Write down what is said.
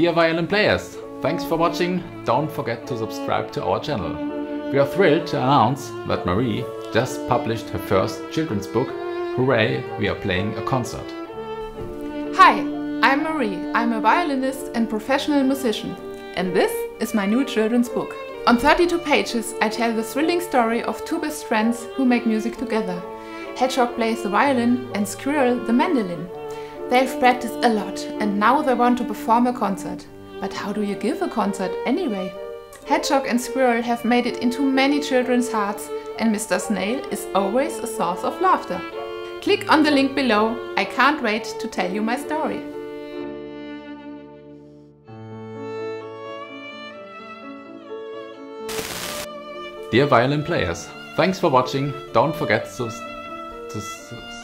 Dear violin players, thanks for watching. Don't forget to subscribe to our channel. We are thrilled to announce that Marie just published her first children's book. Hooray, we are playing a concert. Hi, I'm Marie. I'm a violinist and professional musician. And this is my new children's book. On 32 pages I tell the thrilling story of two best friends who make music together. Hedgehog plays the violin and Squirrel the mandolin. They've practiced a lot and now they want to perform a concert. But how do you give a concert anyway? Hedgehog and Squirrel have made it into many children's hearts, and Mr. Snail is always a source of laughter. Click on the link below. I can't wait to tell you my story. Dear violin players, thanks for watching. Don't forget to